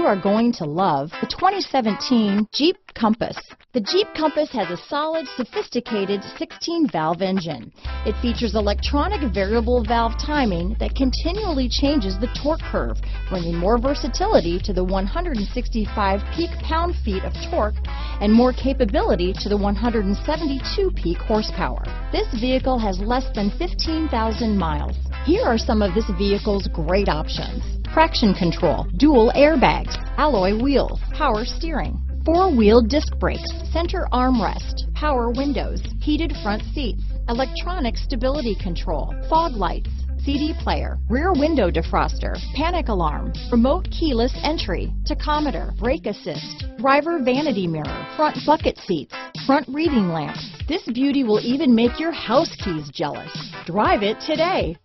you are going to love the 2017 Jeep Compass. The Jeep Compass has a solid, sophisticated 16-valve engine. It features electronic variable valve timing that continually changes the torque curve, bringing more versatility to the 165 peak pound-feet of torque and more capability to the 172 peak horsepower. This vehicle has less than 15,000 miles. Here are some of this vehicle's great options: traction control, dual airbags, alloy wheels, power steering, four-wheel disc brakes, center armrest, power windows, heated front seats, electronic stability control, fog lights, CD player, rear window defroster, panic alarm, remote keyless entry, tachometer, brake assist, driver vanity mirror, front bucket seats, front reading lamps. This beauty will even make your house keys jealous. Drive it today.